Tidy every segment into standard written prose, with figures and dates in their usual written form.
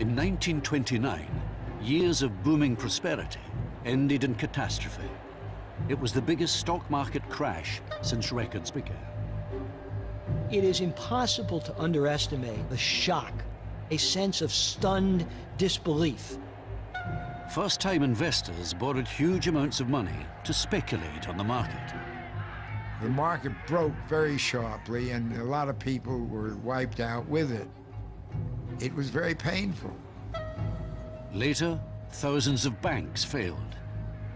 In 1929, years of booming prosperity ended in catastrophe. It was the biggest stock market crash since records began. It is impossible to underestimate the shock, a sense of stunned disbelief. First-time investors borrowed huge amounts of money to speculate on the market. The market broke very sharply, and a lot of people were wiped out with it. It was very painful. Later, thousands of banks failed.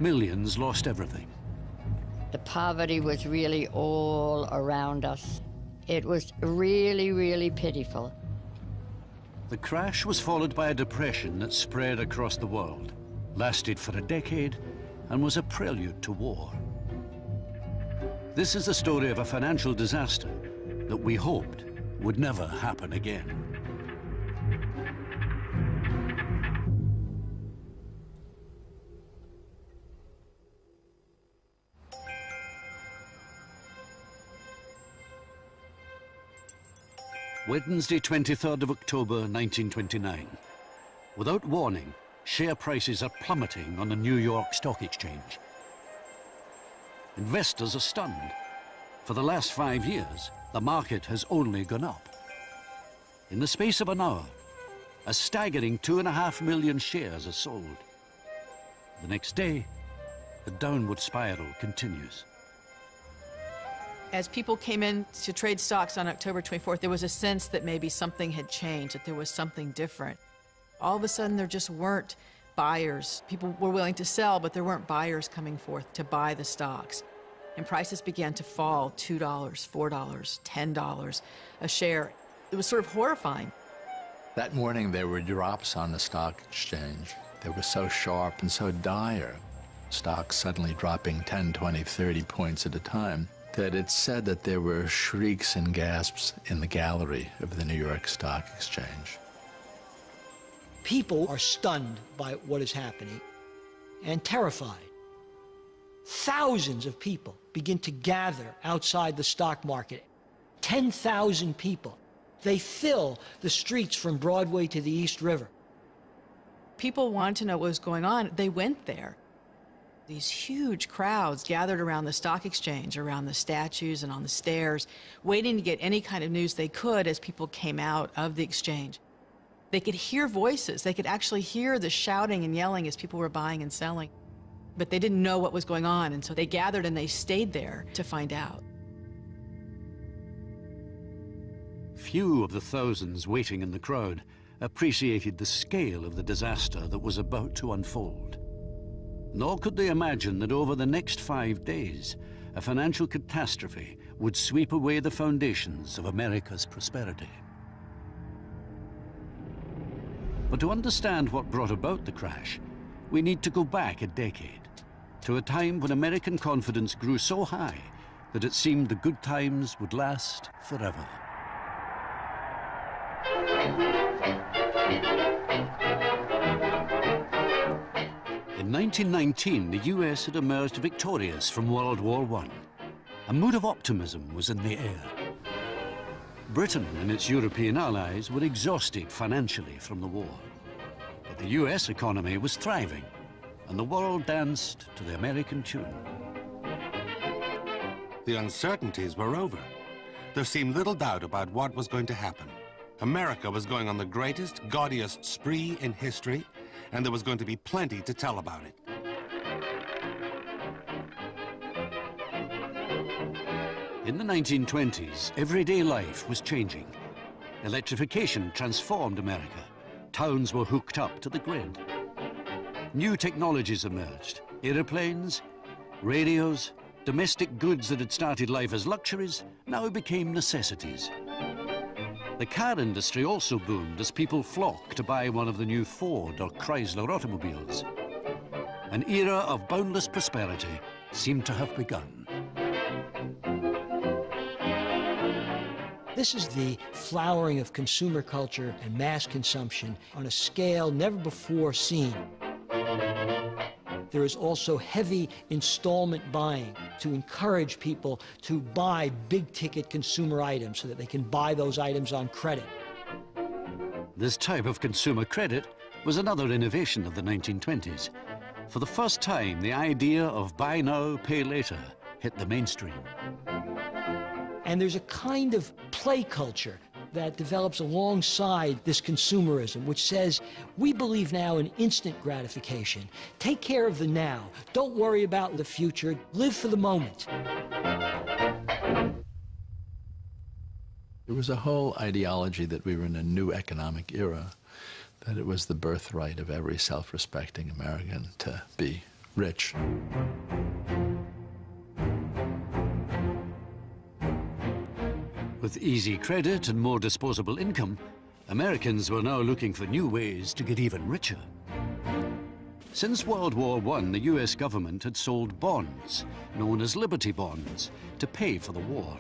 Millions lost everything. The poverty was really all around us. It was really, really pitiful. The crash was followed by a depression that spread across the world, lasted for a decade, and was a prelude to war. This is the story of a financial disaster that we hoped would never happen again. Wednesday, 23rd of October, 1929. Without warning, share prices are plummeting on the New York Stock Exchange. Investors are stunned. For the last 5 years, the market has only gone up. In the space of an hour, a staggering 2.5 million shares are sold. The next day, the downward spiral continues. As people came in to trade stocks on October 24th, there was a sense that maybe something had changed, that there was something different. All of a sudden, there just weren't buyers. People were willing to sell, but there weren't buyers coming forth to buy the stocks. And prices began to fall, $2, $4, $10 a share. It was sort of horrifying. That morning, there were drops on the stock exchange. They were so sharp and so dire. Stocks suddenly dropping 10, 20, 30 points at a time, that it's said that there were shrieks and gasps in the gallery of the New York Stock Exchange. People are stunned by what is happening and terrified. Thousands of people begin to gather outside the stock market. 10,000 people. They fill the streets from Broadway to the East River. People wanted to know what was going on. They went there. These huge crowds gathered around the stock exchange, around the statues and on the stairs, waiting to get any kind of news they could as people came out of the exchange. They could hear voices. They could actually hear the shouting and yelling as people were buying and selling. But they didn't know what was going on, and so they gathered and they stayed there to find out. Few of the thousands waiting in the crowd appreciated the scale of the disaster that was about to unfold. Nor could they imagine that over the next 5 days, a financial catastrophe would sweep away the foundations of America's prosperity. But to understand what brought about the crash, we need to go back a decade, to a time when American confidence grew so high that it seemed the good times would last forever. In 1919, the US had emerged victorious from World War I. A mood of optimism was in the air. Britain and its European allies were exhausted financially from the war. But the US economy was thriving, and the world danced to the American tune. The uncertainties were over. There seemed little doubt about what was going to happen. America was going on the greatest, gaudiest spree in history, and there was going to be plenty to tell about it. In the 1920s, everyday life was changing. Electrification transformed America. Towns were hooked up to the grid. New technologies emerged: airplanes, radios, domestic goods that had started life as luxuries now became necessities. The car industry also boomed as people flocked to buy one of the new Ford or Chrysler automobiles. An era of boundless prosperity seemed to have begun. This is the flowering of consumer culture and mass consumption on a scale never before seen. There is also heavy installment buying to encourage people to buy big-ticket consumer items so that they can buy those items on credit. This type of consumer credit was another innovation of the 1920s. For the first time, the idea of buy now, pay later hit the mainstream. And there's a kind of play culture that develops alongside this consumerism, which says, we believe now in instant gratification. Take care of the now. Don't worry about the future. Live for the moment. There was a whole ideology that we were in a new economic era, that it was the birthright of every self-respecting American to be rich. With easy credit and more disposable income, Americans were now looking for new ways to get even richer. Since World War I, the US government had sold bonds, known as Liberty Bonds, to pay for the war.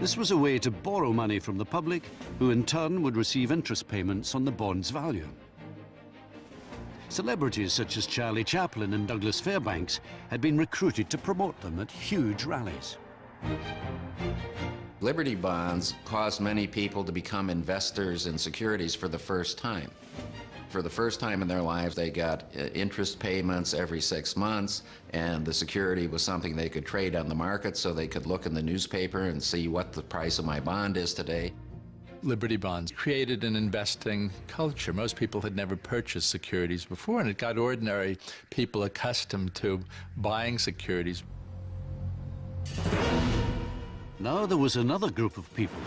This was a way to borrow money from the public, who in turn would receive interest payments on the bond's value. Celebrities such as Charlie Chaplin and Douglas Fairbanks had been recruited to promote them at huge rallies. Liberty bonds caused many people to become investors in securities for the first time. For the first time in their lives, they got interest payments every 6 months, and the security was something they could trade on the market, so they could look in the newspaper and see what the price of my bond is today. Liberty bonds created an investing culture. Most people had never purchased securities before, and it got ordinary people accustomed to buying securities. Now there was another group of people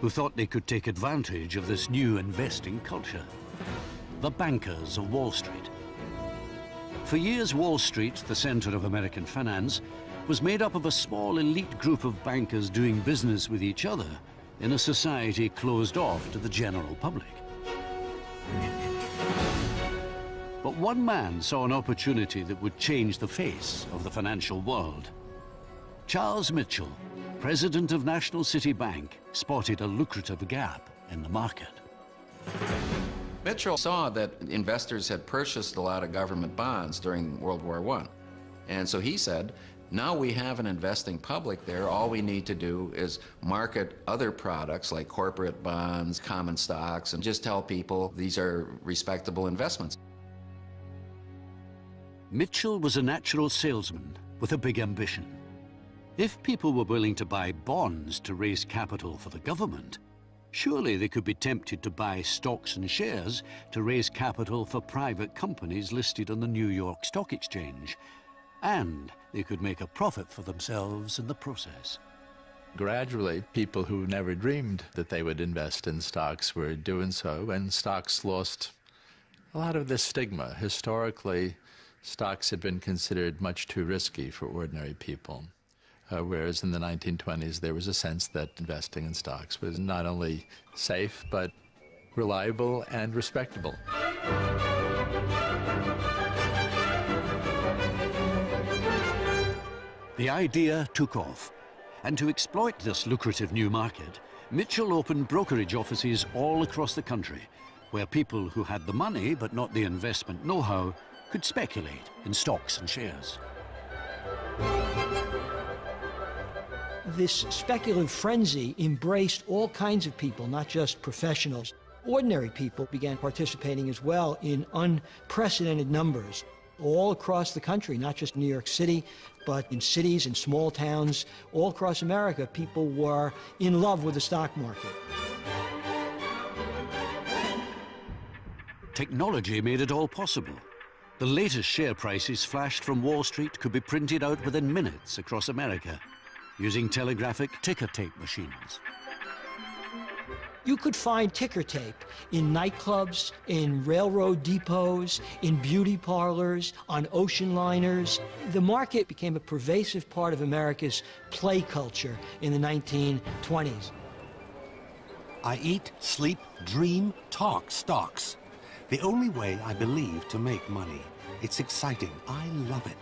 who thought they could take advantage of this new investing culture: the bankers of Wall Street. For years, Wall Street, the center of American finance, was made up of a small elite group of bankers doing business with each other in a society closed off to the general public. But one man saw an opportunity that would change the face of the financial world. Charles Mitchell, president of National City Bank, spotted a lucrative gap in the market. Mitchell saw that investors had purchased a lot of government bonds during World War I. And so he said, now we have an investing public there, all we need to do is market other products like corporate bonds, common stocks, and just tell people these are respectable investments. Mitchell was a natural salesman with a big ambition. If people were willing to buy bonds to raise capital for the government, surely they could be tempted to buy stocks and shares to raise capital for private companies listed on the New York Stock Exchange, and they could make a profit for themselves in the process. Gradually, people who never dreamed that they would invest in stocks were doing so, and stocks lost a lot of the stigma. Historically, stocks had been considered much too risky for ordinary people. Whereas in the 1920s, there was a sense that investing in stocks was not only safe, but reliable and respectable. The idea took off, and to exploit this lucrative new market, Mitchell opened brokerage offices all across the country, where people who had the money but not the investment know-how could speculate in stocks and shares. This speculative frenzy embraced all kinds of people, not just professionals. Ordinary people began participating as well in unprecedented numbers all across the country, not just New York City, but in cities and small towns all across America. People were in love with the stock market. Technology made it all possible. The latest share prices flashed from Wall Street could be printed out within minutes across America, using telegraphic ticker tape machines. You could find ticker tape in nightclubs, in railroad depots, in beauty parlors, on ocean liners. The market became a pervasive part of America's play culture in the 1920s. I eat, sleep, dream, talk stocks. The only way I believe to make money. It's exciting. I love it.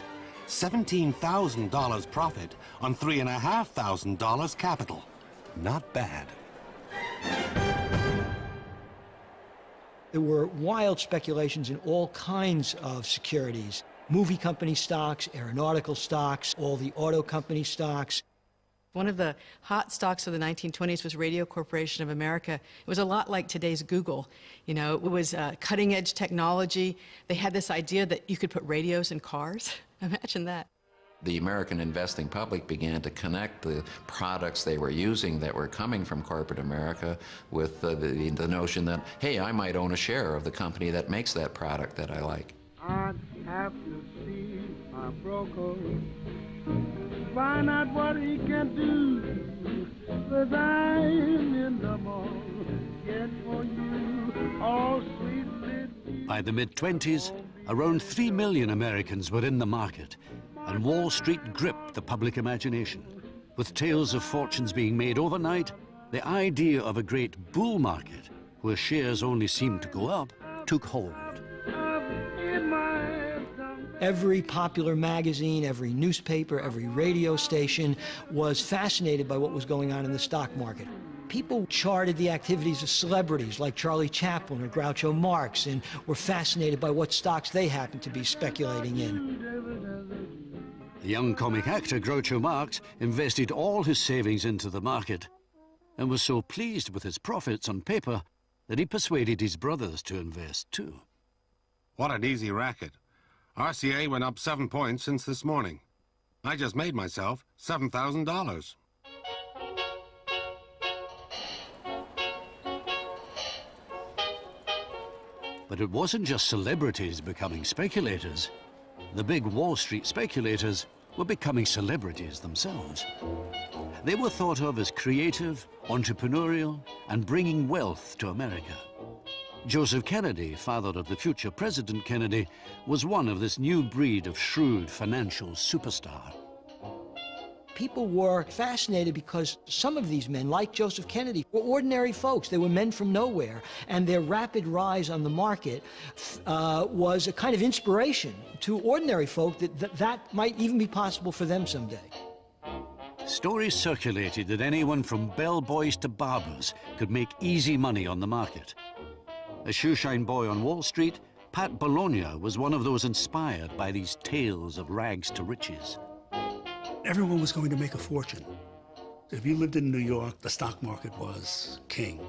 $17,000 profit on $3,500 capital. Not bad. There were wild speculations in all kinds of securities: movie company stocks, aeronautical stocks, all the auto company stocks. One of the hot stocks of the 1920s was Radio Corporation of America. It was a lot like today's Google. You know, it was cutting-edge technology. They had this idea that you could put radios in cars. Imagine that. The American investing public began to connect the products they were using that were coming from corporate America with the notion that, hey, I might own a share of the company that makes that product that I like. I'd have to see my broker, find out what he can do, but I'm in the ball, get for you all sweet little. By the mid-20s, around 3 million Americans were in the market, and Wall Street gripped the public imagination. With tales of fortunes being made overnight, the idea of a great bull market, where shares only seemed to go up, took hold. Every popular magazine, every newspaper, every radio station was fascinated by what was going on in the stock market. People charted the activities of celebrities like Charlie Chaplin or Groucho Marx and were fascinated by what stocks they happened to be speculating in. The young comic actor Groucho Marx invested all his savings into the market and was so pleased with his profits on paper that he persuaded his brothers to invest too. What an easy racket. RCA went up 7 points since this morning. I just made myself $7,000. But it wasn't just celebrities becoming speculators. The big Wall Street speculators were becoming celebrities themselves. They were thought of as creative, entrepreneurial, and bringing wealth to America. Joseph Kennedy, father of the future President Kennedy, was one of this new breed of shrewd financial superstar. People were fascinated because some of these men, like Joseph Kennedy, were ordinary folks. They were men from nowhere, and their rapid rise on the market was a kind of inspiration to ordinary folk that might even be possible for them someday. Stories circulated that anyone from bellboys to barbers could make easy money on the market. A shoeshine boy on Wall Street, Pat Bologna was one of those inspired by these tales of rags to riches. Everyone was going to make a fortune. If you lived in New York, the stock market was king.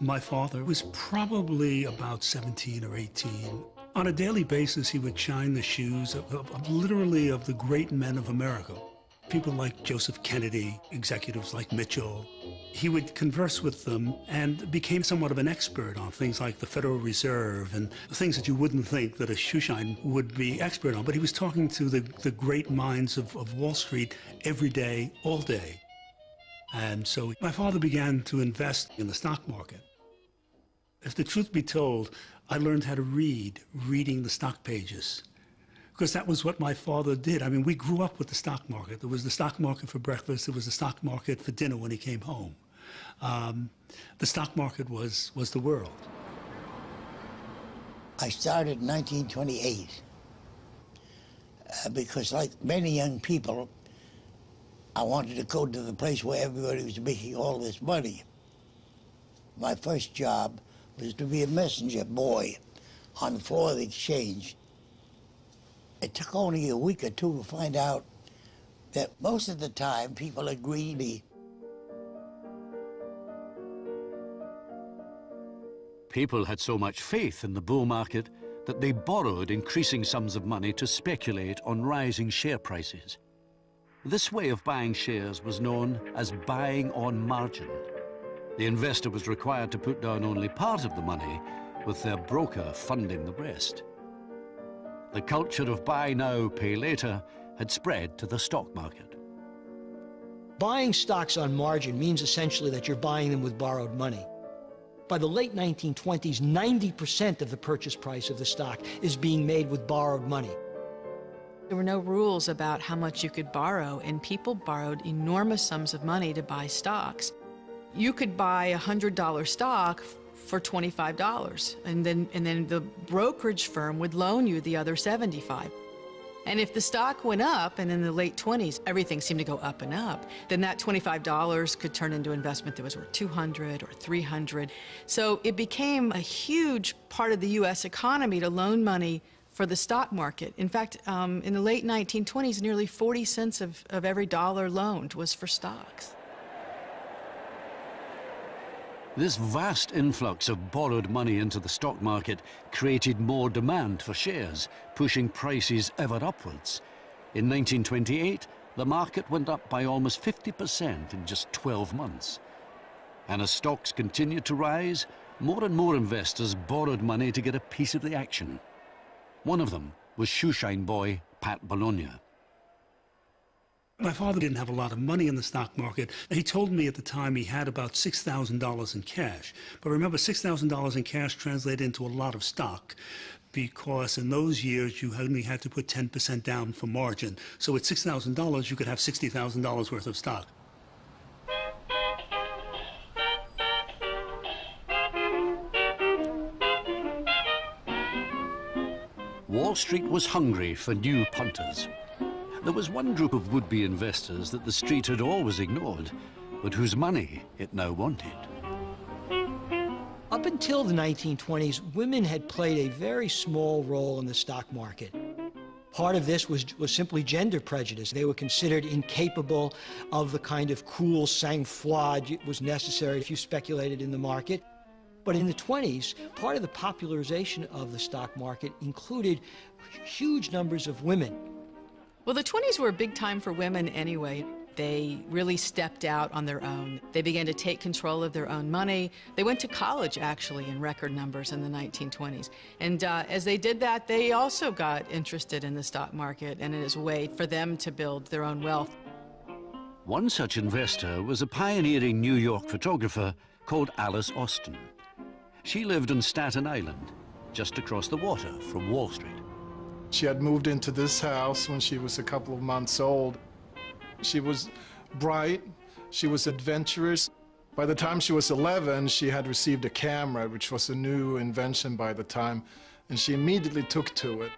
My father was probably about 17 or 18. On a daily basis, he would shine the shoes of literally the great men of America. People like Joseph Kennedy, executives like Mitchell. He would converse with them and became somewhat of an expert on things like the Federal Reserve and things that you wouldn't think that a shoeshine would be expert on, but he was talking to the great minds of Wall Street every day, all day. And so my father began to invest in the stock market. If the truth be told, I learned how to reading the stock pages, because that was what my father did. I mean, we grew up with the stock market. There was the stock market for breakfast. There was the stock market for dinner when he came home. The stock market was the world. I started in 1928 because, like many young people, I wanted to go to the place where everybody was making all this money. My first job was to be a messenger boy on the floor of the exchange. It took only a week or two to find out that most of the time people are greedy. People had so much faith in the bull market that they borrowed increasing sums of money to speculate on rising share prices. This way of buying shares was known as buying on margin. The investor was required to put down only part of the money, with their broker funding the rest. The culture of buy now, pay later had spread to the stock market. Buying stocks on margin means essentially that you're buying them with borrowed money. By the late 1920s, 90% of the purchase price of the stock is being made with borrowed money. There were no rules about how much you could borrow, and people borrowed enormous sums of money to buy stocks. You could buy a $100 stock for $25, and then the brokerage firm would loan you the other $75. And if the stock went up, and in the late 20s, everything seemed to go up and up, then that $25 could turn into investment that was worth $200 or $300. So it became a huge part of the U.S. economy to loan money for the stock market. In fact, in the late 1920s, nearly 40 cents of every dollar loaned was for stocks. This vast influx of borrowed money into the stock market created more demand for shares, pushing prices ever upwards. In 1928, the market went up by almost 50% in just 12 months. And as stocks continued to rise, more and more investors borrowed money to get a piece of the action. One of them was shoeshine boy Pat Bologna. My father didn't have a lot of money in the stock market. He told me at the time he had about $6,000 in cash. But remember, $6,000 in cash translated into a lot of stock, because in those years you only had to put 10% down for margin. So at $6,000 you could have $60,000 worth of stock. Wall Street was hungry for new punters. There was one group of would-be investors that the street had always ignored, but whose money it now wanted. Up until the 1920s, women had played a very small role in the stock market. Part of this was simply gender prejudice. They were considered incapable of the kind of cool sang-froid that was necessary if you speculated in the market. But in the 20s, part of the popularization of the stock market included huge numbers of women. Well, the 20s were a big time for women anyway. They really stepped out on their own. They began to take control of their own money. They went to college, actually, in record numbers in the 1920s. And as they did that, they also got interested in the stock market and as a way for them to build their own wealth. One such investor was a pioneering New York photographer called Alice Austen. She lived on Staten Island, just across the water from Wall Street. She had moved into this house when she was a couple of months old. She was bright, she was adventurous. By the time she was 11, she had received a camera, which was a new invention by the time, and she immediately took to it.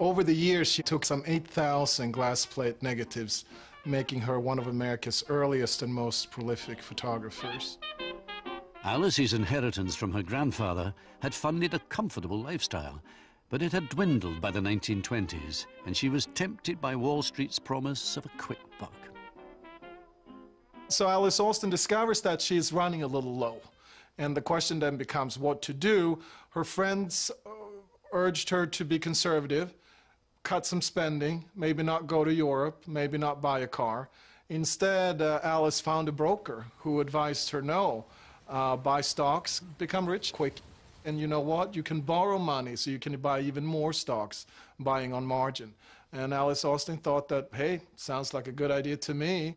Over the years, she took some 8,000 glass plate negatives, making her one of America's earliest and most prolific photographers. Alice's inheritance from her grandfather had funded a comfortable lifestyle, but it had dwindled by the 1920s, and she was tempted by Wall Street's promise of a quick buck. So Alice Austen discovers that she's running a little low, and the question then becomes what to do. Her friends urged her to be conservative, cut some spending, maybe not go to Europe, maybe not buy a car. Instead, Alice found a broker who advised her no. Buy stocks, become rich quick. And you know what? You can borrow money, so you can buy even more stocks, buying on margin. And Alice Austen thought that, hey, sounds like a good idea to me.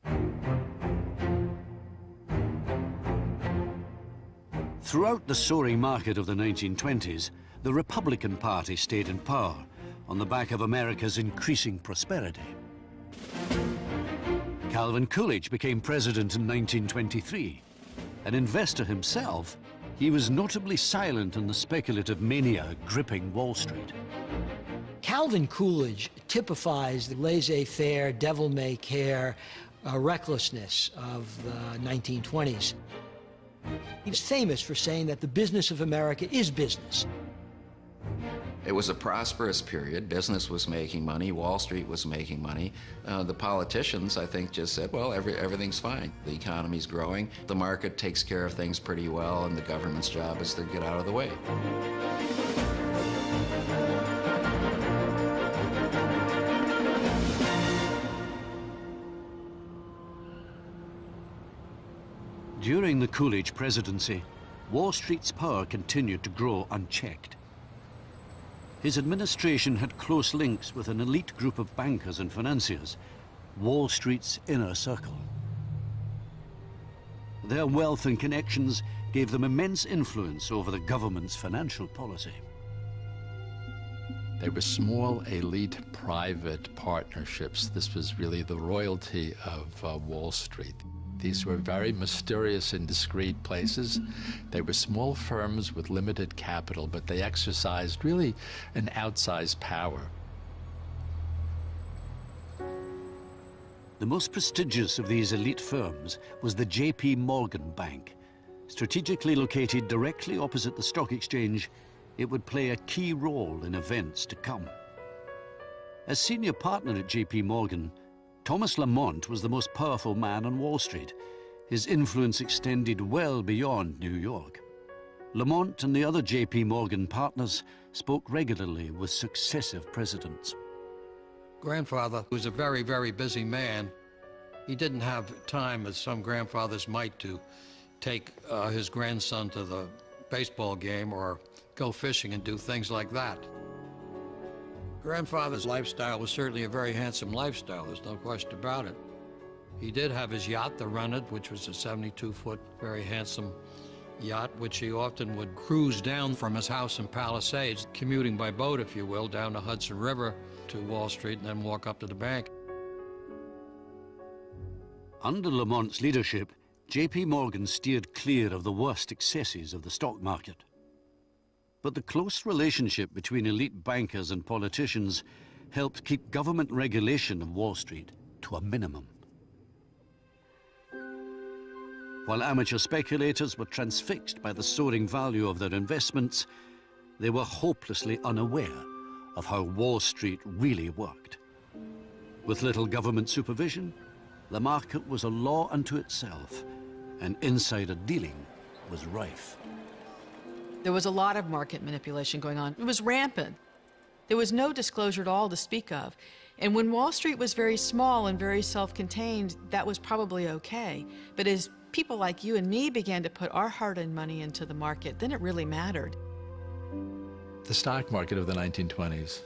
Throughout the soaring market of the 1920s, the Republican Party stayed in power on the back of America's increasing prosperity. Calvin Coolidge became president in 1923. An investor himself, he was notably silent on the speculative mania gripping Wall Street. Calvin Coolidge typifies the laissez-faire, devil-may-care recklessness of the 1920s. He's famous for saying that the business of America is business. It was a prosperous period. Business was making money. Wall Street was making money. The politicians, I think, just said, well, everything's fine. The economy's growing. The market takes care of things pretty well, and the government's job is to get out of the way. During the Coolidge presidency, Wall Street's power continued to grow unchecked. His administration had close links with an elite group of bankers and financiers, Wall Street's inner circle. Their wealth and connections gave them immense influence over the government's financial policy. There were small elite private partnerships. This was really the royalty of Wall Street. These were very mysterious and discreet places. They were small firms with limited capital, but they exercised really an outsized power. The most prestigious of these elite firms was the JP Morgan Bank, strategically located directly opposite the stock exchange it would play a key role in events to come. As senior partner at JP Morgan, Thomas Lamont was the most powerful man on Wall Street. His influence extended well beyond New York. Lamont and the other JP Morgan partners spoke regularly with successive presidents. Grandfather was a very, very busy man. He didn't have time, as some grandfathers might, to take his grandson to the baseball game or go fishing and do things like that. Grandfather's lifestyle was certainly a very handsome lifestyle, there's no question about it. He did have his yacht, the Runnet, which was a 72-foot, very handsome yacht, which he often would cruise down from his house in Palisades, commuting by boat, if you will, down the Hudson River to Wall Street and then walk up to the bank. Under Lamont's leadership, J.P. Morgan steered clear of the worst excesses of the stock market. But the close relationship between elite bankers and politicians helped keep government regulation of Wall Street to a minimum. While amateur speculators were transfixed by the soaring value of their investments, they were hopelessly unaware of how Wall Street really worked. With little government supervision, the market was a law unto itself, and insider dealing was rife. There was a lot of market manipulation going on. It was rampant. There was no disclosure at all to speak of. And when Wall Street was very small and very self-contained, that was probably okay. But as people like you and me began to put our hard-earned money into the market, then it really mattered. The stock market of the 1920s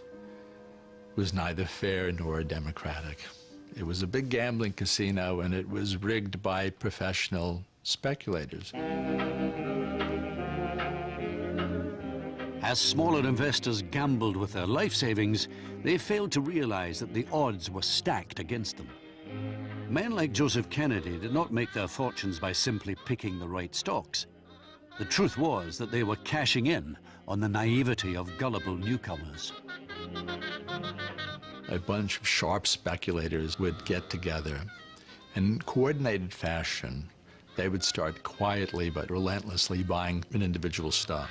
was neither fair nor democratic. It was a big gambling casino, and it was rigged by professional speculators. As smaller investors gambled with their life savings, they failed to realize that the odds were stacked against them. Men like Joseph Kennedy did not make their fortunes by simply picking the right stocks. The truth was that they were cashing in on the naivety of gullible newcomers. A bunch of sharp speculators would get together. In coordinated fashion, they would start quietly but relentlessly buying an individual stock.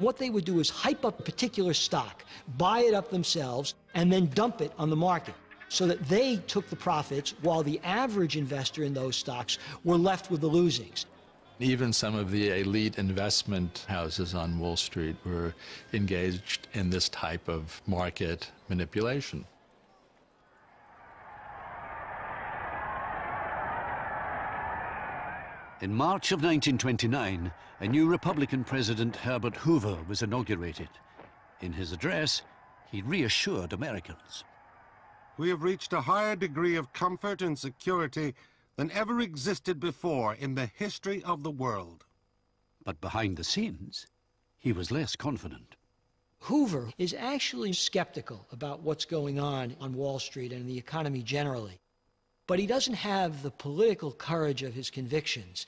What they would do is hype up a particular stock, buy it up themselves, and then dump it on the market so that they took the profits while the average investor in those stocks were left with the losings. Even some of the elite investment houses on Wall Street were engaged in this type of market manipulation. In March of 1929, a new Republican president, Herbert Hoover, was inaugurated. In his address, he reassured Americans. We have reached a higher degree of comfort and security than ever existed before in the history of the world. But behind the scenes, he was less confident. Hoover is actually skeptical about what's going on Wall Street and the economy generally. But he doesn't have the political courage of his convictions.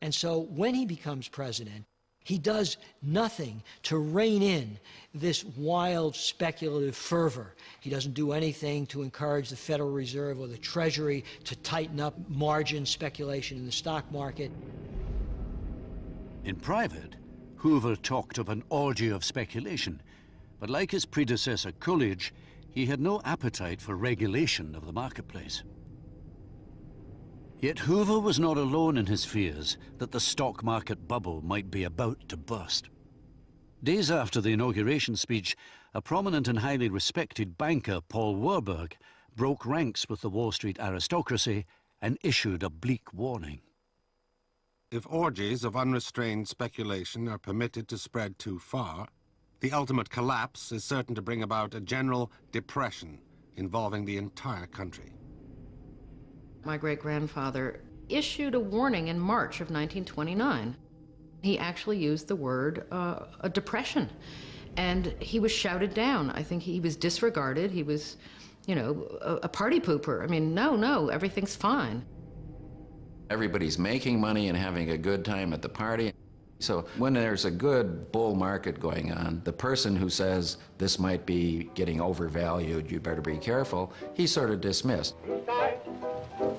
And so when he becomes president, he does nothing to rein in this wild speculative fervor. He doesn't do anything to encourage the Federal Reserve or the Treasury to tighten up margin speculation in the stock market. In private, Hoover talked of an orgy of speculation, but like his predecessor Coolidge, he had no appetite for regulation of the marketplace. Yet Hoover was not alone in his fears that the stock market bubble might be about to burst. Days after the inauguration speech, a prominent and highly respected banker, Paul Warburg, broke ranks with the Wall Street aristocracy and issued a bleak warning. If orgies of unrestrained speculation are permitted to spread too far, the ultimate collapse is certain to bring about a general depression involving the entire country. My great-grandfather issued a warning in March of 1929. He actually used the word a depression, and he was shouted down. I think he was disregarded. He was, you know, a party pooper. I mean, no, no, everything's fine. Everybody's making money and having a good time at the party. So when there's a good bull market going on, the person who says this might be getting overvalued, you better be careful, he's sort of dismissed.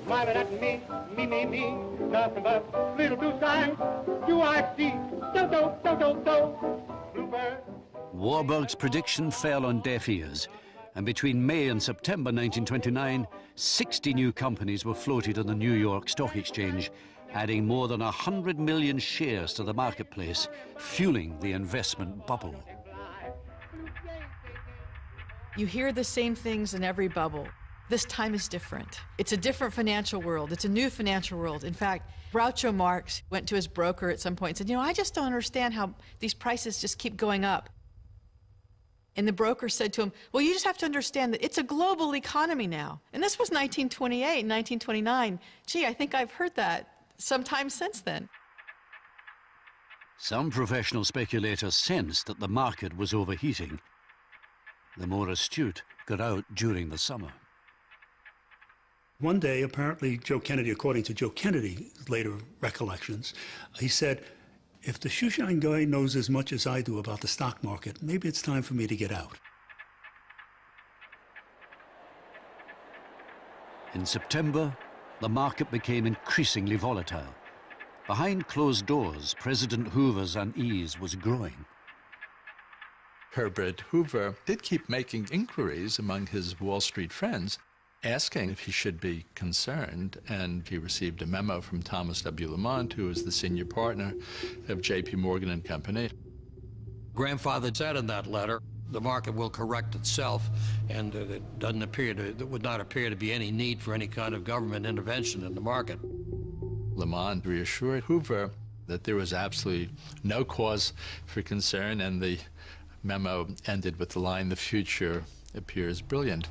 Smiling at me, me, me, me. Nothing but little blue signs do I see. Do, do, do, do, do. Bluebird. Warburg's prediction fell on deaf ears, and between May and September 1929, 60 new companies were floated on the New York Stock Exchange, adding more than 100 million shares to the marketplace, fueling the investment bubble. You hear the same things in every bubble. This time is different. It's a different financial world. It's a new financial world. In fact, Groucho Marx went to his broker at some point and said, you know, I just don't understand how these prices just keep going up. And the broker said to him, well, you just have to understand that it's a global economy now. And this was 1928, 1929. Gee, I think I've heard that sometime since then. Some professional speculators sensed that the market was overheating. The more astute got out during the summer. One day, apparently, Joe Kennedy, according to Joe Kennedy's later recollections, he said, if the shoeshine guy knows as much as I do about the stock market, maybe it's time for me to get out. In September, the market became increasingly volatile. Behind closed doors, President Hoover's unease was growing. Herbert Hoover did keep making inquiries among his Wall Street friends, asking if he should be concerned, and he received a memo from Thomas W. Lamont, who was the senior partner of JP Morgan and Company. Grandfather said in that letter, the market will correct itself, and there would not appear to be any need for any kind of government intervention in the market. Lamont reassured Hoover that there was absolutely no cause for concern, and the memo ended with the line, "The future appears brilliant."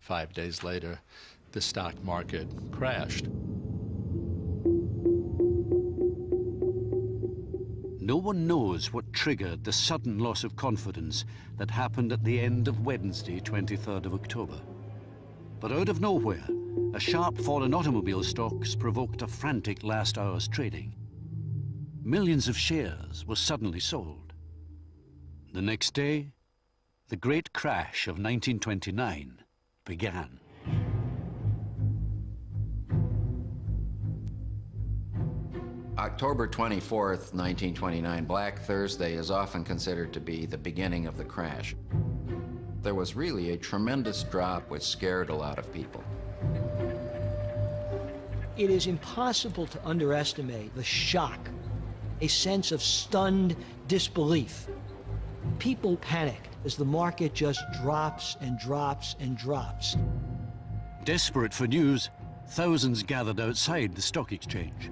Five days later, the stock market crashed. No one knows what triggered the sudden loss of confidence that happened at the end of Wednesday, 23rd of October. But out of nowhere, a sharp fall in automobile stocks provoked a frantic last hour's trading. Millions of shares were suddenly sold. The next day, the great crash of 1929 began. October 24th, 1929, Black Thursday, is often considered to be the beginning of the crash. There was really a tremendous drop which scared a lot of people. It is impossible to underestimate the shock, a sense of stunned disbelief. People panicked as the market just drops and drops and drops. Desperate for news, thousands gathered outside the stock exchange.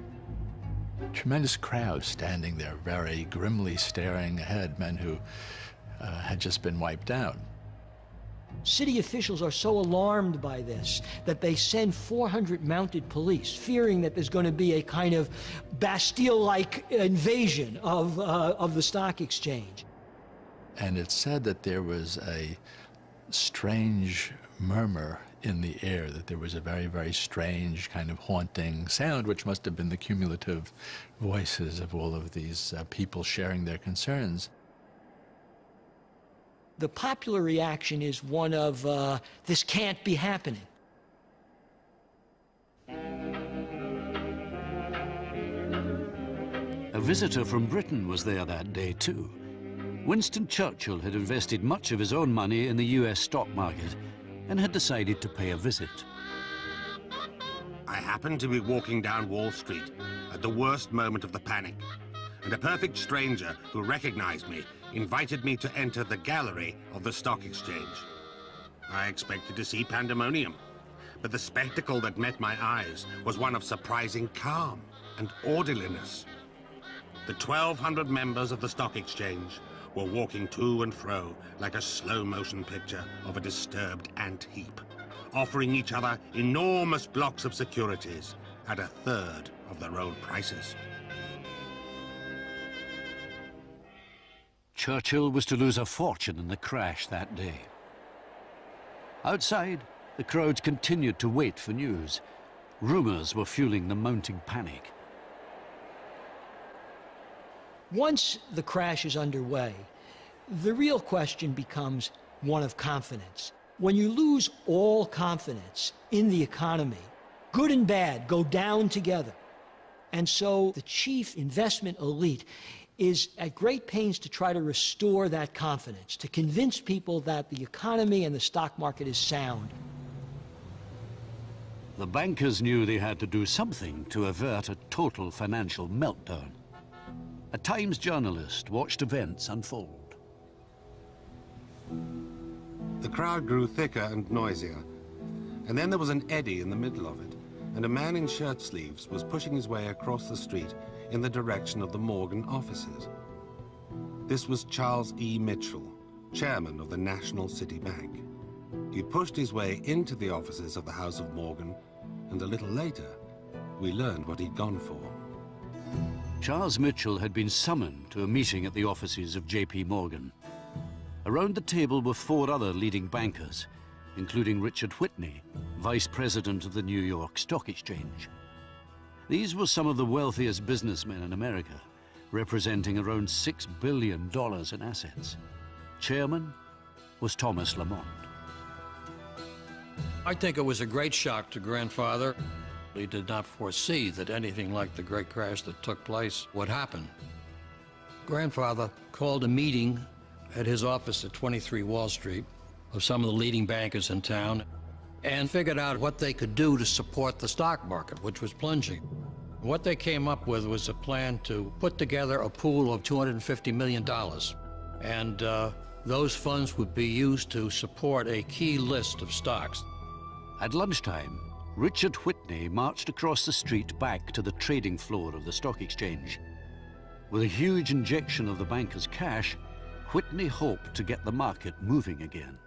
Tremendous crowd standing there, very grimly staring ahead, men who had just been wiped out. City officials are so alarmed by this that they send 400 mounted police, fearing that there's going to be a kind of Bastille-like invasion of the stock exchange. And it's said that there was a strange murmur in the air, that there was a very, very strange kind of haunting sound, which must have been the cumulative voices of all of these people sharing their concerns. The popular reaction is one of, this can't be happening. A visitor from Britain was there that day, too. Winston Churchill had invested much of his own money in the US stock market and had decided to pay a visit. I happened to be walking down Wall Street at the worst moment of the panic, and a perfect stranger who recognized me invited me to enter the gallery of the stock exchange. I expected to see pandemonium, but the spectacle that met my eyes was one of surprising calm and orderliness. The 1,200 members of the stock exchange were walking to and fro like a slow-motion picture of a disturbed ant heap, offering each other enormous blocks of securities at a third of their old prices. Churchill was to lose a fortune in the crash that day. Outside, the crowds continued to wait for news. Rumors were fueling the mounting panic. Once the crash is underway, the real question becomes one of confidence. When you lose all confidence in the economy, good and bad go down together. And so the chief investment elite is at great pains to try to restore that confidence, to convince people that the economy and the stock market is sound. The bankers knew they had to do something to avert a total financial meltdown. A Times journalist watched events unfold. The crowd grew thicker and noisier, and then there was an eddy in the middle of it, and a man in shirt sleeves was pushing his way across the street in the direction of the Morgan offices. This was Charles E. Mitchell, chairman of the National City Bank. He pushed his way into the offices of the House of Morgan, and a little later, we learned what he'd gone for. Charles Mitchell had been summoned to a meeting at the offices of JP Morgan. Around the table were four other leading bankers, including Richard Whitney, vice president of the New York Stock Exchange. These were some of the wealthiest businessmen in America, representing around $6 billion in assets. Chairman was Thomas Lamont. I think it was a great shock to grandfather. He did not foresee that anything like the great crash that took place would happen. Grandfather called a meeting at his office at 23 Wall Street of some of the leading bankers in town and figured out what they could do to support the stock market, which was plunging. What they came up with was a plan to put together a pool of $250 million, and those funds would be used to support a key list of stocks. At lunchtime, Richard Whitney marched across the street back to the trading floor of the stock exchange. With a huge injection of the bankers' cash, Whitney hoped to get the market moving again.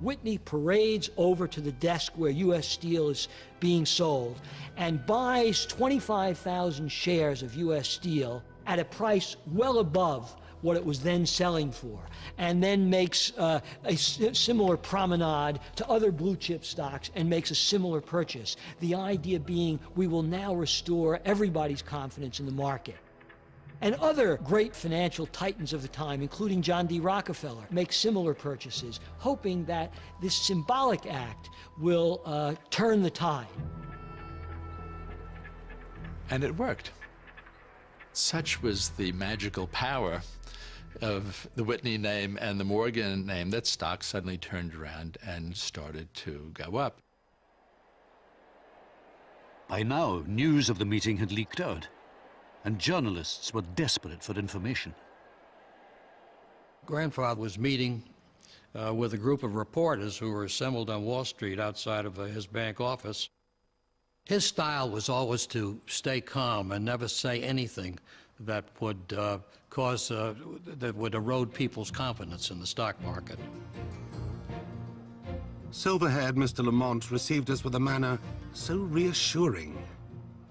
Whitney parades over to the desk where US Steel is being sold and buys 25,000 shares of US Steel at a price well above what it was then selling for, and then makes a similar promenade to other blue chip stocks and makes a similar purchase. The idea being we will now restore everybody's confidence in the market. And other great financial titans of the time, including John D. Rockefeller, make similar purchases, hoping that this symbolic act will turn the tide. And it worked. Such was the magical power of the Whitney name and the Morgan name that stock suddenly turned around and started to go up. By now, news of the meeting had leaked out, and journalists were desperate for information. Grandfather was meeting with a group of reporters who were assembled on Wall Street outside of his bank office. His style was always to stay calm and never say anything that would erode people's confidence in the stock market. Silver-haired Mr. Lamont received us with a manner so reassuring.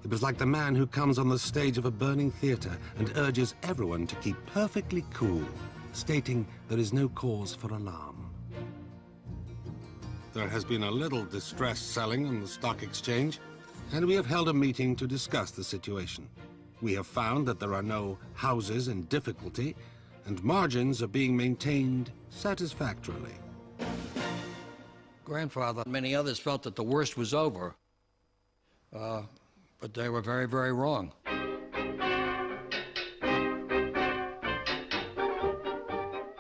It was like the man who comes on the stage of a burning theater and urges everyone to keep perfectly cool, stating there is no cause for alarm. There has been a little distress selling on the stock exchange, and we have held a meeting to discuss the situation. We have found that there are no houses in difficulty, and margins are being maintained satisfactorily. Grandfather and many others felt that the worst was over. But they were very, very wrong.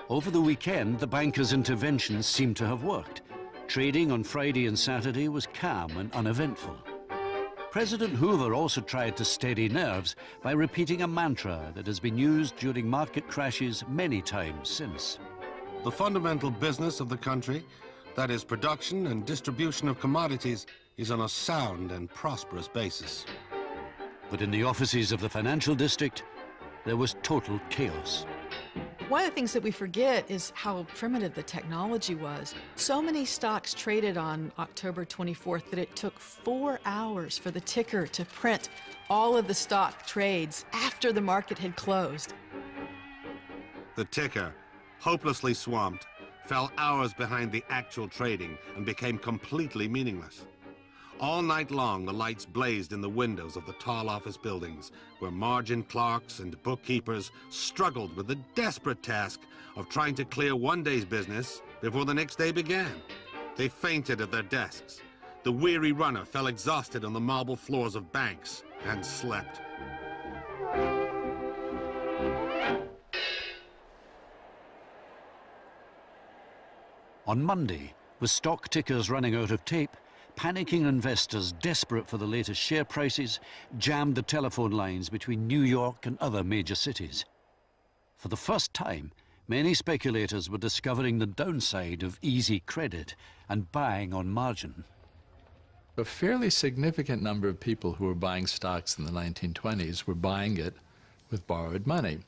Over the weekend, the bankers' interventions seemed to have worked. Trading on Friday and Saturday was calm and uneventful. President Hoover also tried to steady nerves by repeating a mantra that has been used during market crashes many times since. The fundamental business of the country, that is, production and distribution of commodities, is on a sound and prosperous basis. But in the offices of the financial district, there was total chaos. One of the things that we forget is how primitive the technology was. So many stocks traded on October 24th that it took 4 hours for the ticker to print all of the stock trades after the market had closed. The ticker, hopelessly swamped, fell hours behind the actual trading and became completely meaningless. All night long, the lights blazed in the windows of the tall office buildings, where margin clerks and bookkeepers struggled with the desperate task of trying to clear one day's business before the next day began. They fainted at their desks. The weary runner fell exhausted on the marble floors of banks and slept. On Monday, with stock tickers running out of tape, panicking investors desperate for the latest share prices jammed the telephone lines between New York and other major cities. For the first time, many speculators were discovering the downside of easy credit and buying on margin. A fairly significant number of people who were buying stocks in the 1920s were buying it with borrowed money.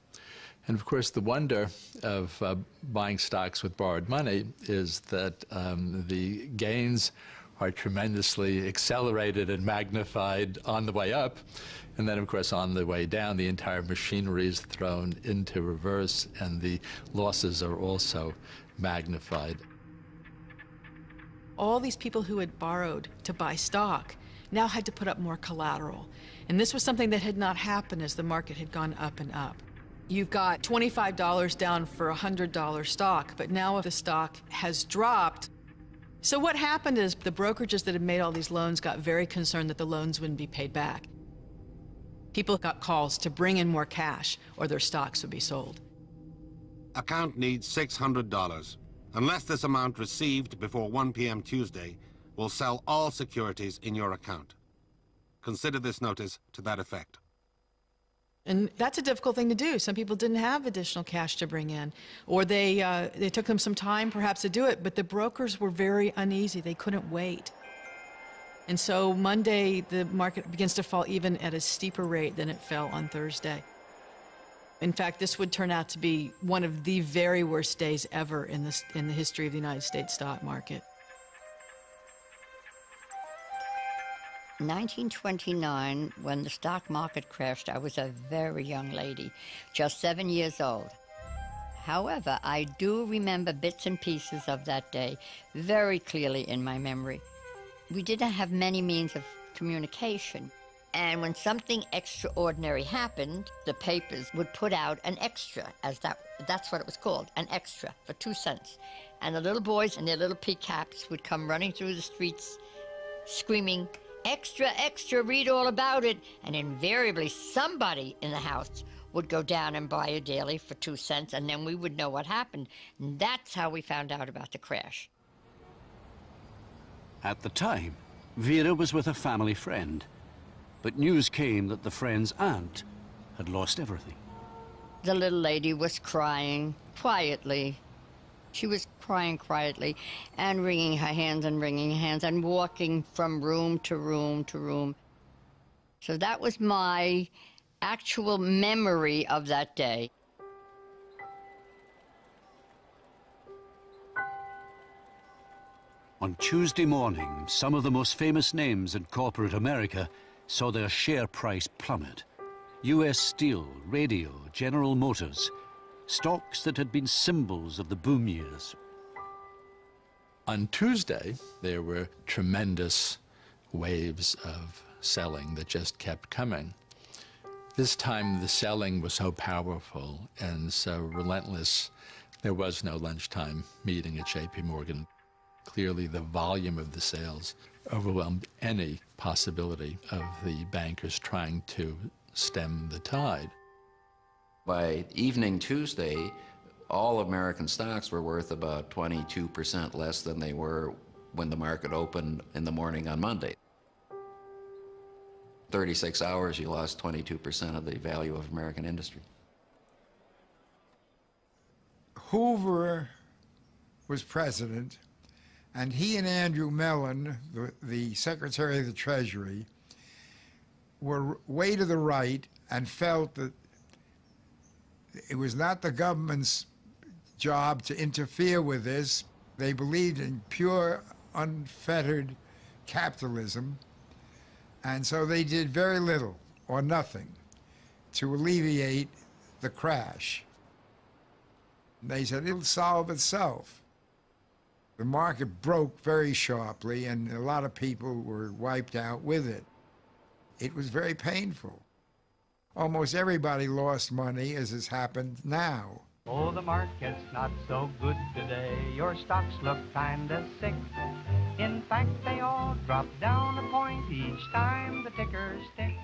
And of course, the wonder of buying stocks with borrowed money is that the gains are tremendously accelerated and magnified on the way up. And then, of course, on the way down, the entire machinery is thrown into reverse, and the losses are also magnified. All these people who had borrowed to buy stock now had to put up more collateral. And this was something that had not happened as the market had gone up and up. You've got $25 down for a $100 stock, but now if the stock has dropped. So what happened is the brokerages that had made all these loans got very concerned that the loans wouldn't be paid back. People got calls to bring in more cash or their stocks would be sold. Account needs $600. Unless this amount received before 1 p.m. Tuesday, will sell all securities in your account. Consider this notice to that effect. And that's a difficult thing to do. Some people didn't have additional cash to bring in, or they took them some time perhaps to do it, but the brokers were very uneasy. They couldn't wait. And so Monday, the market begins to fall even at a steeper rate than it fell on Thursday. In fact, this would turn out to be one of the very worst days ever in the history of the United States stock market. 1929, when the stock market crashed, I was a very young lady, just 7 years old. However, I do remember bits and pieces of that day very clearly in my memory. We didn't have many means of communication, and when something extraordinary happened, the papers would put out an extra, as that's what it was called, an extra for 2 cents. And the little boys in their little pea caps would come running through the streets screaming, "Extra, extra, read all about it." And invariably somebody in the house would go down and buy a daily for 2 cents, and then we would know what happened. And that's how we found out about the crash. At the time, Vera was with a family friend, but news came that the friend's aunt had lost everything. The little lady was crying quietly. She was crying quietly and wringing her hands and walking from room to room to room. So that was my actual memory of that day. On Tuesday morning, some of the most famous names in corporate America saw their share price plummet. US Steel, Radio, General Motors, stocks that had been symbols of the boom years. On Tuesday, there were tremendous waves of selling that just kept coming. This time, the selling was so powerful and so relentless, there was no lunchtime meeting at JP Morgan. Clearly, the volume of the sales overwhelmed any possibility of the bankers trying to stem the tide. By evening Tuesday, all American stocks were worth about 22% less than they were when the market opened in the morning on Monday. 36 hours, you lost 22% of the value of American industry. Hoover was president, and he and Andrew Mellon, the Secretary of the Treasury, were way to the right and felt that it was not the government's job to interfere with this. They believed in pure, unfettered capitalism, and so they did very little or nothing to alleviate the crash. They said it'll solve itself. the market broke very sharply, and a lot of people were wiped out with it. It was very painful. Almost everybody lost money, as has happened now. Oh, the market's not so good today. Your stocks look kinda sick. In fact, they all drop down a point each time the tickers tick.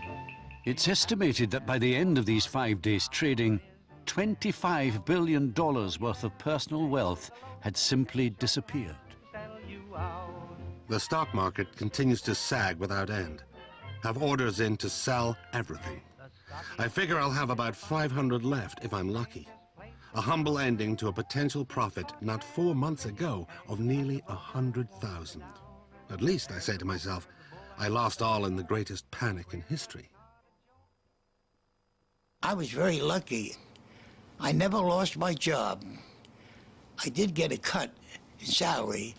It's estimated that by the end of these 5 days' trading, $25 billion worth of personal wealth had simply disappeared. The stock market continues to sag without end. Have orders in to sell everything. I figure I'll have about 500 left if I'm lucky. A humble ending to a potential profit not 4 months ago of nearly 100,000. At least, I say to myself, I lost all in the greatest panic in history. I was very lucky. I never lost my job. I did get a cut in salary.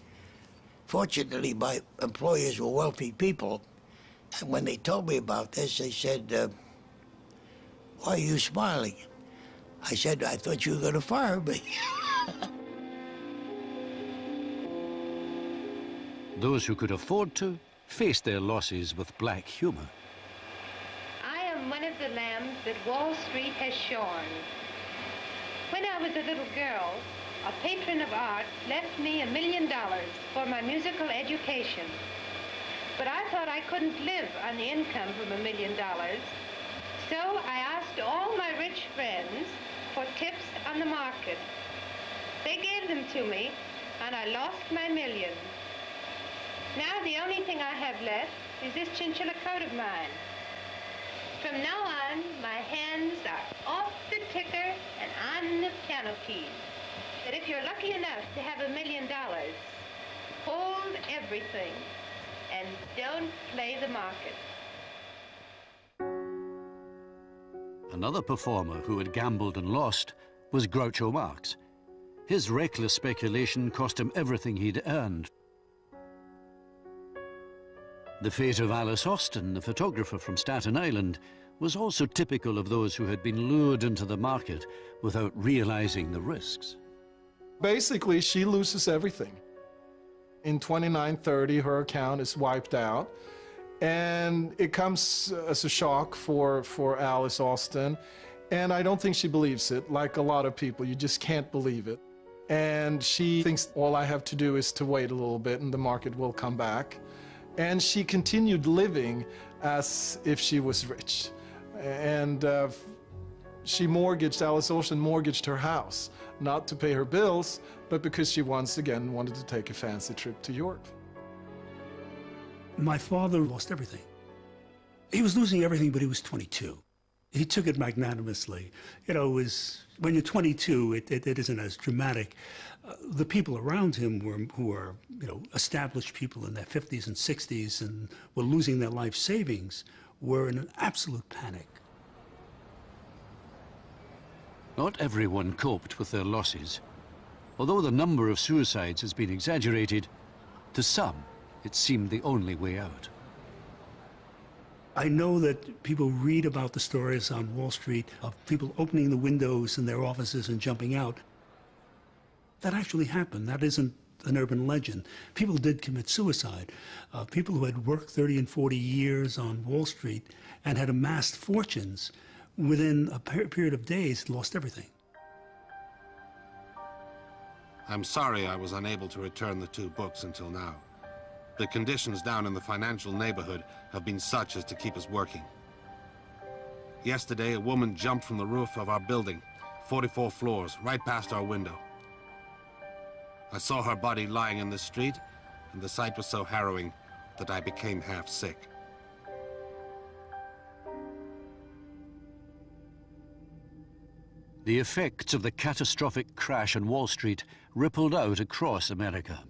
Fortunately, my employers were wealthy people. And when they told me about this, they said, why are you smiling? I said, I thought you were going to fire me. Those who could afford to faced their losses with black humor. I am one of the lambs that Wall Street has shorn. When I was a little girl, a patron of art left me $1 million for my musical education. But I thought I couldn't live on the income from $1 million. So I asked all my rich friends for tips on the market. They gave them to me, and I lost my $1 million. Now the only thing I have left is this chinchilla coat of mine. From now on, my hands are off the ticker and on the piano keys. But if you're lucky enough to have $1 million, hold everything and don't play the market. Another performer who had gambled and lost was Groucho Marx. His reckless speculation cost him everything he'd earned. The fate of Alice Austen, the photographer from Staten Island, was also typical of those who had been lured into the market without realizing the risks. Basically, she loses everything. In 2930, her account is wiped out. And it comes as a shock for Alice Austen, and I don't think she believes it. Like a lot of people, you just can't believe it. And she thinks, all I have to do is to wait a little bit and the market will come back. And she continued living as if she was rich. And Alice Austen mortgaged her house, not to pay her bills, but because she once again wanted to take a fancy trip to Europe. My father lost everything. He was losing everything, but he was 22. He took it magnanimously. You know, it was, when you're 22, it isn't as dramatic. The people around him who were, you know, established people in their 50s and 60s and were losing their life savings were in an absolute panic. Not everyone coped with their losses. Although the number of suicides has been exaggerated, to some, it seemed the only way out. I know that people read about the stories on Wall Street of people opening the windows in their offices and jumping out. That actually happened. That isn't an urban legend. People did commit suicide. People who had worked 30 and 40 years on Wall Street and had amassed fortunes within a period of days lost everything. I'm sorry I was unable to return the two books until now. The conditions down in the financial neighborhood have been such as to keep us working. Yesterday, a woman jumped from the roof of our building, 44 floors, right past our window. I saw her body lying in the street, and the sight was so harrowing that I became half sick. The effects of the catastrophic crash on Wall Street rippled out across America.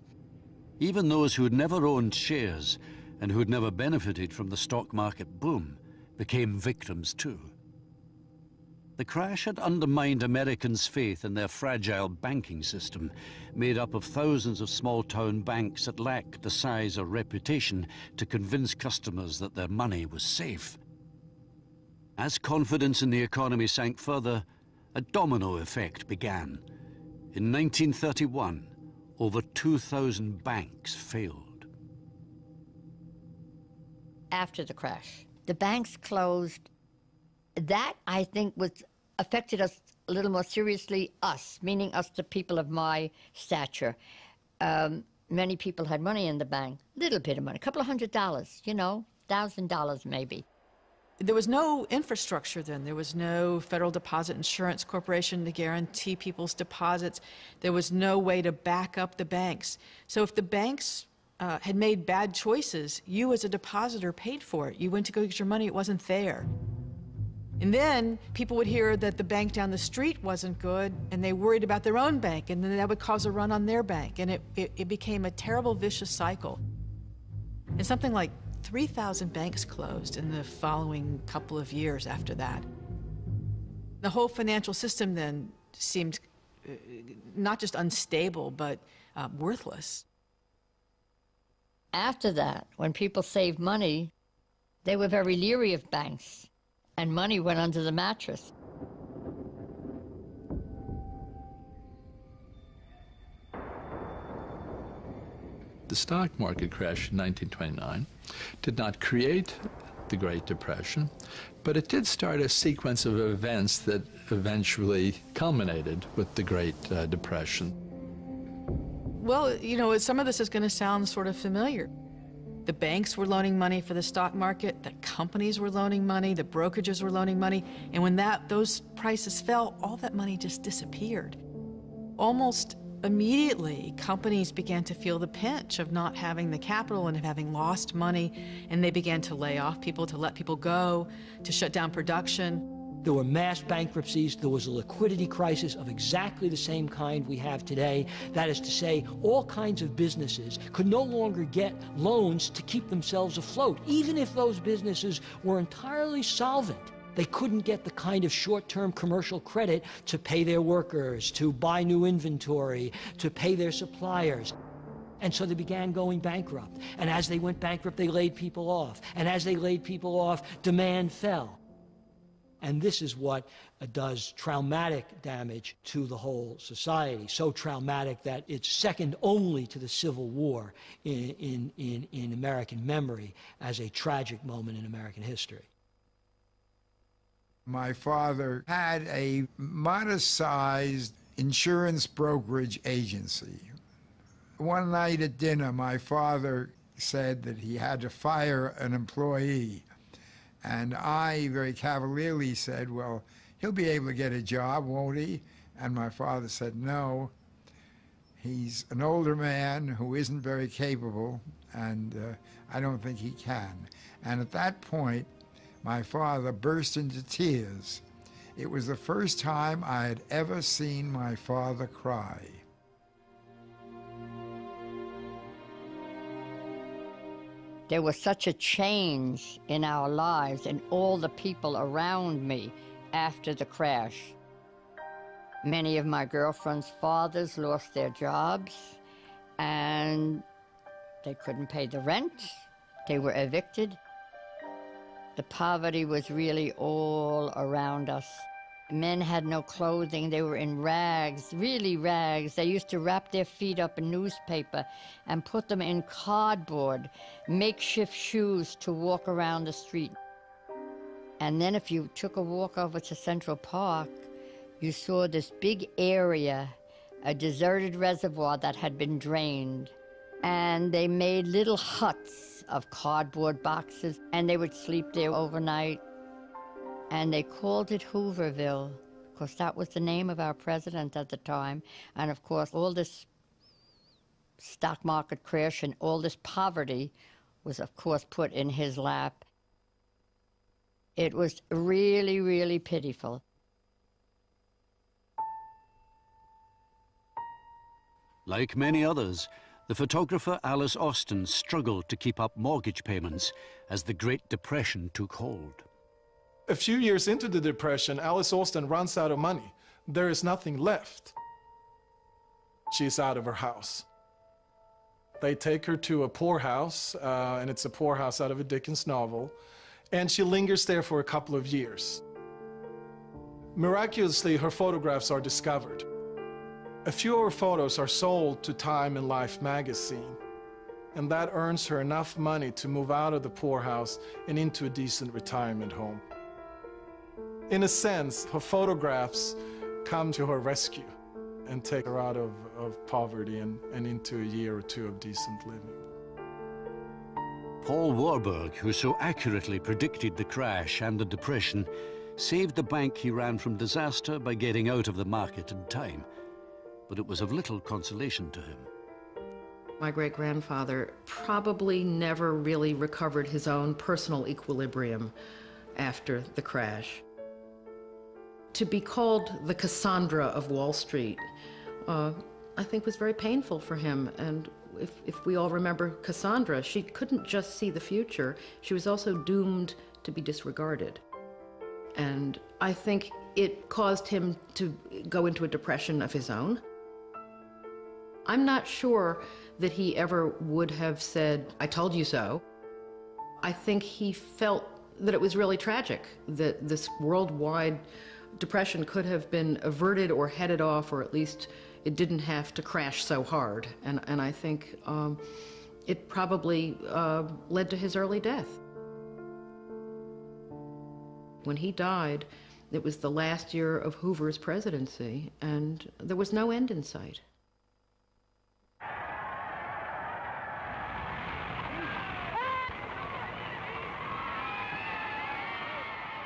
Even those who had never owned shares and who had never benefited from the stock market boom became victims too. The crash had undermined Americans' faith in their fragile banking system, made up of thousands of small-town banks that lacked the size or reputation to convince customers that their money was safe. As confidence in the economy sank further, a domino effect began. In 1931, over 2,000 banks failed. After the crash, the banks closed. That, I think, affected us a little more seriously, meaning us, the people of my stature. Many people had money in the bank, little bit of money, a couple of $100s, you know, $1,000 maybe. There was no infrastructure then. There was no Federal Deposit Insurance Corporation to guarantee people's deposits. There was no way to back up the banks. So if the banks had made bad choices, you as a depositor paid for it. You went to go get your money, it wasn't there. And then people would hear that the bank down the street wasn't good, and they worried about their own bank, and then that would cause a run on their bank. And it became a terrible, vicious cycle. And something like 3,000 banks closed in the following couple of years after that. The whole financial system then seemed not just unstable, but worthless. After that, when people saved money, they were very leery of banks. And money went under the mattress. The stock market crash in 1929 did not create the Great Depression, but it did start a sequence of events that eventually culminated with the Great Depression. Well, you know, some of this is going to sound sort of familiar. The banks were loaning money for the stock market, the companies were loaning money, the brokerages were loaning money, and when those prices fell, all that money just disappeared. Almost immediately, companies began to feel the pinch of not having the capital and of having lost money, and they began to lay off people, to let people go, to shut down production. There were mass bankruptcies, there was a liquidity crisis of exactly the same kind we have today. That is to say, all kinds of businesses could no longer get loans to keep themselves afloat. Even if those businesses were entirely solvent, they couldn't get the kind of short-term commercial credit to pay their workers, to buy new inventory, to pay their suppliers. And so they began going bankrupt. And as they went bankrupt, they laid people off. And as they laid people off, demand fell. And this is what does traumatic damage to the whole society, so traumatic that it's second only to the Civil War in American memory as a tragic moment in American history. My father had a modest-sized insurance brokerage agency. One night at dinner, my father said that he had to fire an employee. And I very cavalierly said, well, he'll be able to get a job, won't he? And my father said, no. He's an older man who isn't very capable, and I don't think he can. And at that point, my father burst into tears. It was the first time I had ever seen my father cry. There was such a change in our lives and all the people around me after the crash. Many of my girlfriends' fathers lost their jobs, and they couldn't pay the rent. They were evicted. The poverty was really all around us. Men had no clothing, they were in rags, really rags. They used to wrap their feet up in newspaper and put them in cardboard, makeshift shoes to walk around the street. And then if you took a walk over to Central Park, you saw this big area, a deserted reservoir that had been drained. And they made little huts of cardboard boxes, and they would sleep there overnight. And they called it Hooverville, because that was the name of our president at the time. And of course, all this stock market crash and all this poverty was, of course, put in his lap. It was really, really pitiful. Like many others, the photographer Alice Austen struggled to keep up mortgage payments as the Great Depression took hold. A few years into the Depression, Alice Austen runs out of money. There is nothing left. She's out of her house. They take her to a poorhouse, and it's a poorhouse out of a Dickens novel, and she lingers there for a couple of years. Miraculously, her photographs are discovered. A few of her photos are sold to Time and Life magazine, and that earns her enough money to move out of the poorhouse and into a decent retirement home. In a sense, her photographs come to her rescue and take her out of poverty and into a year or two of decent living. Paul Warburg, who so accurately predicted the crash and the depression, saved the bank he ran from disaster by getting out of the market in time. But it was of little consolation to him. My great-grandfather probably never really recovered his own personal equilibrium after the crash. To be called the Cassandra of Wall Street, I think was very painful for him. And if we all remember Cassandra, she couldn't just see the future. She was also doomed to be disregarded. And I think it caused him to go into a depression of his own. I'm not sure that he ever would have said, "I told you so." I think he felt that it was really tragic, that this worldwide depression could have been averted or headed off, or at least it didn't have to crash so hard. And I think it probably led to his early death. When he died, it was the last year of Hoover's presidency, and there was no end in sight.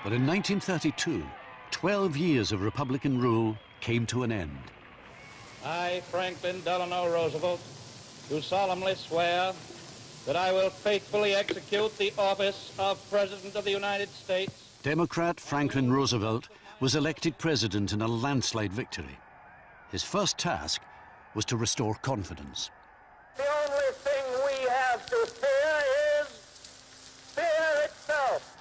But in 1932, 12 years of Republican rule came to an end. I, Franklin Delano Roosevelt, do solemnly swear that I will faithfully execute the office of President of the United States. Democrat Franklin Roosevelt was elected president in a landslide victory. His first task was to restore confidence. The only thing we have to fear is fear itself.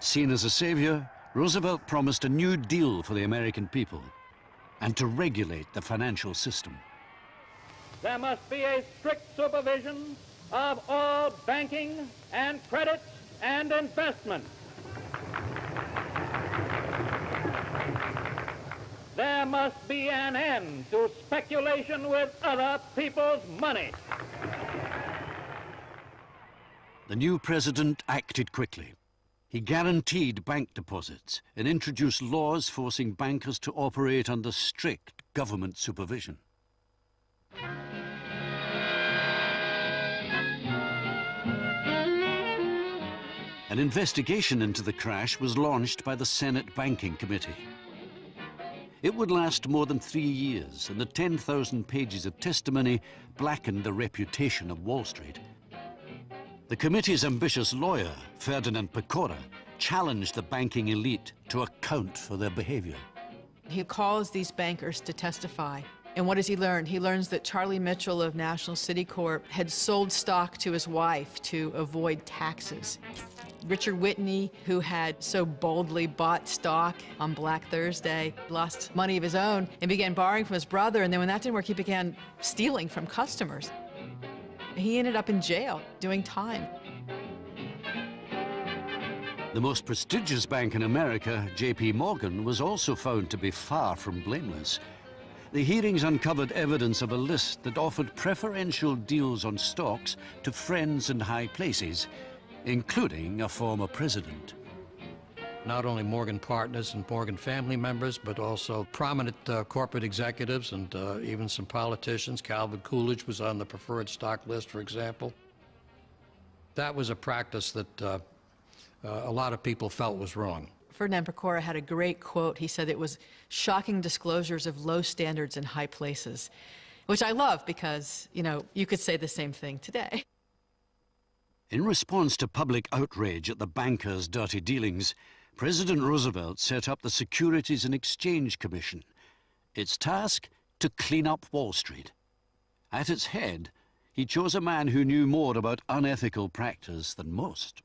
Seen as a savior, Roosevelt promised a new deal for the American people and to regulate the financial system. There must be a strict supervision of all banking and credit and investment. There must be an end to speculation with other people's money. The new president acted quickly. He guaranteed bank deposits and introduced laws forcing bankers to operate under strict government supervision. An investigation into the crash was launched by the Senate Banking Committee. It would last more than 3 years, and the 10,000 pages of testimony blackened the reputation of Wall Street. The committee's ambitious lawyer, Ferdinand Pecora, challenged the banking elite to account for their behavior. He calls these bankers to testify. And what does he learn? He learns that Charlie Mitchell of National City Corp had sold stock to his wife to avoid taxes. Richard Whitney, who had so boldly bought stock on Black Thursday, lost money of his own and began borrowing from his brother. And then when that didn't work, he began stealing from customers. He ended up in jail, doing time. The most prestigious bank in America, JP Morgan, was also found to be far from blameless. The hearings uncovered evidence of a list that offered preferential deals on stocks to friends in high places, including a former president. Not only Morgan partners and Morgan family members, but also prominent corporate executives and even some politicians. Calvin Coolidge was on the preferred stock list, for example. That was a practice that a lot of people felt was wrong. Ferdinand Pecora had a great quote. He said it was shocking disclosures of low standards in high places, which I love because, you know, you could say the same thing today. In response to public outrage at the bankers' dirty dealings, President Roosevelt set up the Securities and Exchange Commission, its task to clean up Wall Street. At its head, he chose a man who knew more about unethical practice than most.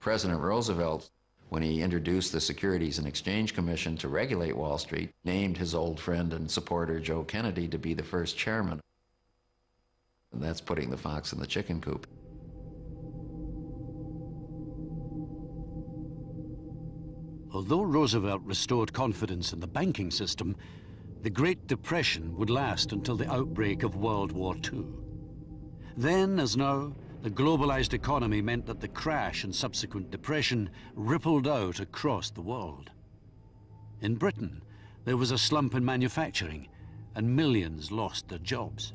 President Roosevelt, when he introduced the Securities and Exchange Commission to regulate Wall Street, named his old friend and supporter Joe Kennedy to be the first chairman. And that's putting the fox in the chicken coop. Although Roosevelt restored confidence in the banking system, the Great Depression would last until the outbreak of World War II. Then, as now, the globalized economy meant that the crash and subsequent depression rippled out across the world. In Britain, there was a slump in manufacturing, and millions lost their jobs.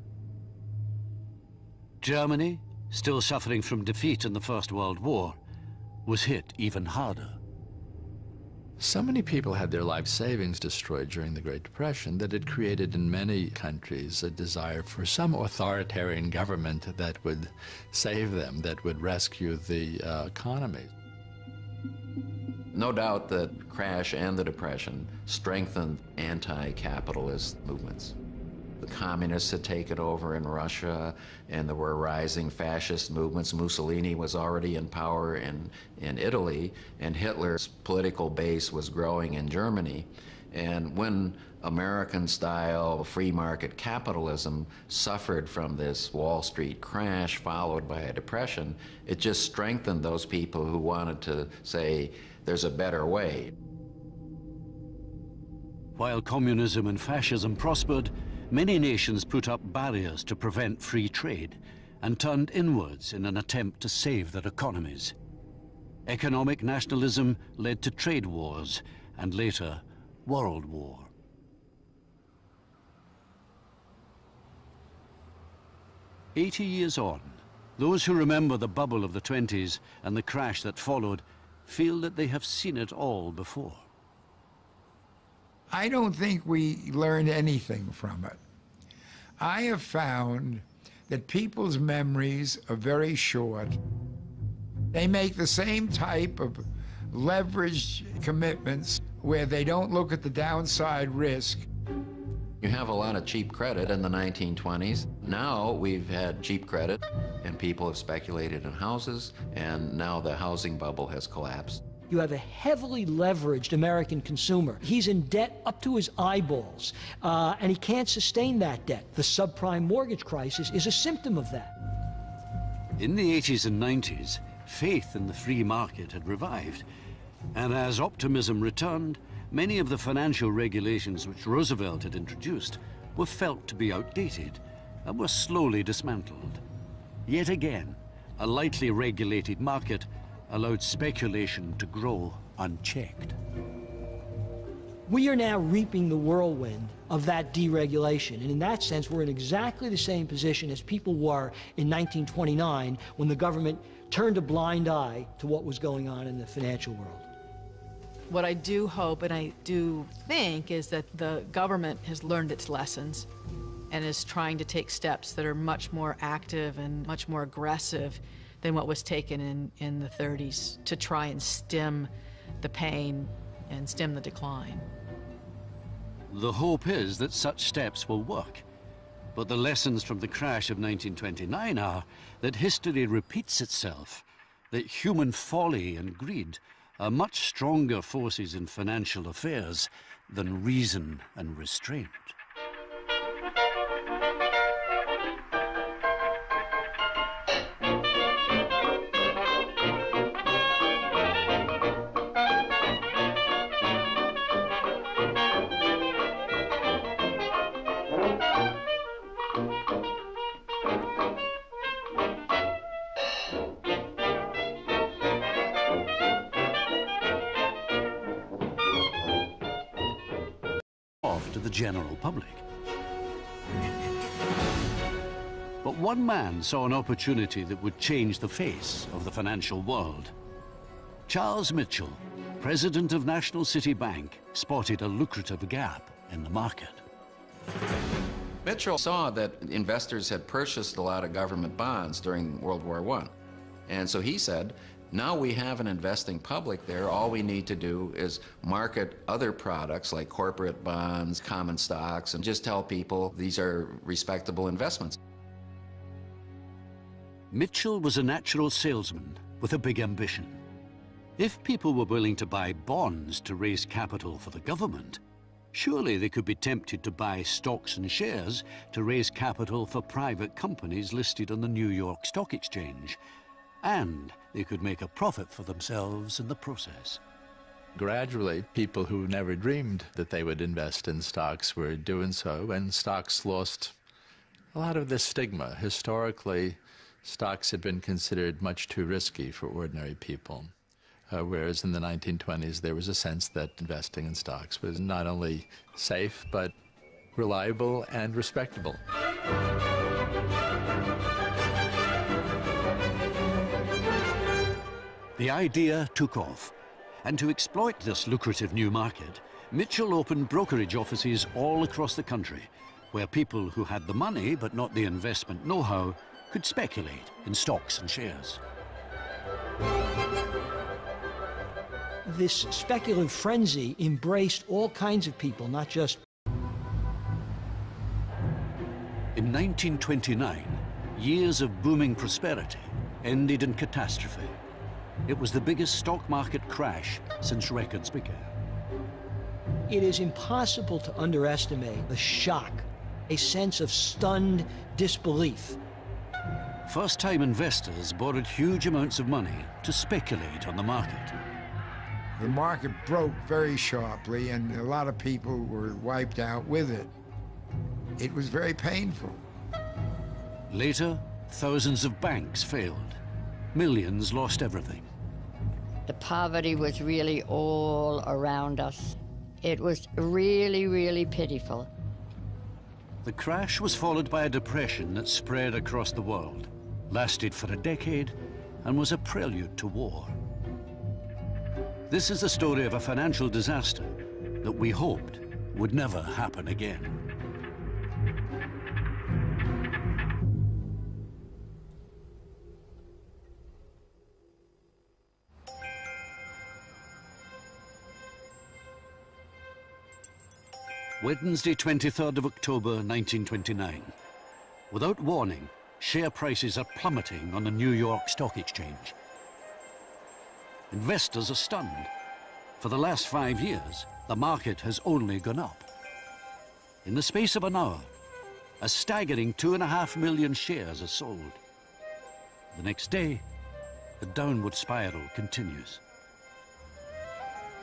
Germany, still suffering from defeat in the First World War, was hit even harder. So many people had their life savings destroyed during the Great Depression that it created in many countries a desire for some authoritarian government that would save them, that would rescue the economy. No doubt the crash and the Depression strengthened anti-capitalist movements. The communists had taken over in Russia, and there were rising fascist movements. Mussolini was already in power in Italy, and Hitler's political base was growing in Germany. And when American-style free market capitalism suffered from this Wall Street crash followed by a depression, it just strengthened those people who wanted to say, there's a better way. While communism and fascism prospered, many nations put up barriers to prevent free trade and turned inwards in an attempt to save their economies. Economic nationalism led to trade wars and later, world war. Eighty years on, those who remember the bubble of the 1920s and the crash that followed feel that they have seen it all before. I don't think we learned anything from it. I have found that people's memories are very short. They make the same type of leveraged commitments where they don't look at the downside risk. You have a lot of cheap credit in the 1920s. Now we've had cheap credit and people have speculated in houses, and now the housing bubble has collapsed. You have a heavily leveraged American consumer. He's in debt up to his eyeballs, and he can't sustain that debt. The subprime mortgage crisis is a symptom of that. In the 80s and 90s, faith in the free market had revived, and as optimism returned, many of the financial regulations which Roosevelt had introduced were felt to be outdated and were slowly dismantled. Yet again, a lightly regulated market allowed speculation to grow unchecked. We are now reaping the whirlwind of that deregulation, and in that sense we're in exactly the same position as people were in 1929 when the government turned a blind eye to what was going on in the financial world. What I do hope and I do think is that the government has learned its lessons and is trying to take steps that are much more active and much more aggressive than what was taken in the 30s to try and stem the pain and stem the decline. The hope is that such steps will work, but the lessons from the crash of 1929 are that history repeats itself, that human folly and greed are much stronger forces in financial affairs than reason and restraint. General public. But one man saw an opportunity that would change the face of the financial world. Charles Mitchell, president of National City Bank, spotted a lucrative gap in the market. Mitchell saw that investors had purchased a lot of government bonds during World War I. And so he said, now we have an investing public there. All we need to do is market other products like corporate bonds, common stocks, and just tell people these are respectable investments. Mitchell was a natural salesman with a big ambition. If people were willing to buy bonds to raise capital for the government, surely they could be tempted to buy stocks and shares to raise capital for private companies listed on the New York Stock Exchange, and they could make a profit for themselves in the process. Gradually, people who never dreamed that they would invest in stocks were doing so, and stocks lost a lot of this stigma. Historically, stocks had been considered much too risky for ordinary people, whereas in the 1920s there was a sense that investing in stocks was not only safe, but reliable and respectable. The idea took off, and to exploit this lucrative new market, Mitchell opened brokerage offices all across the country, where people who had the money but not the investment know-how could speculate in stocks and shares. This speculative frenzy embraced all kinds of people, not just. In 1929, years of booming prosperity ended in catastrophe. It was the biggest stock market crash since records began. It is impossible to underestimate the shock, a sense of stunned disbelief. First-time investors borrowed huge amounts of money to speculate on the market. The market broke very sharply, and a lot of people were wiped out with it. It was very painful. Later, thousands of banks failed. Millions lost everything. The poverty was really all around us. It was really, really pitiful. The crash was followed by a depression that spread across the world, lasted for a decade, and was a prelude to war. This is the story of a financial disaster that we hoped would never happen again. Wednesday, 23rd of October, 1929. Without warning, share prices are plummeting on the New York Stock Exchange. Investors are stunned. For the last 5 years, the market has only gone up. In the space of an hour, a staggering 2.5 million shares are sold. The next day, the downward spiral continues.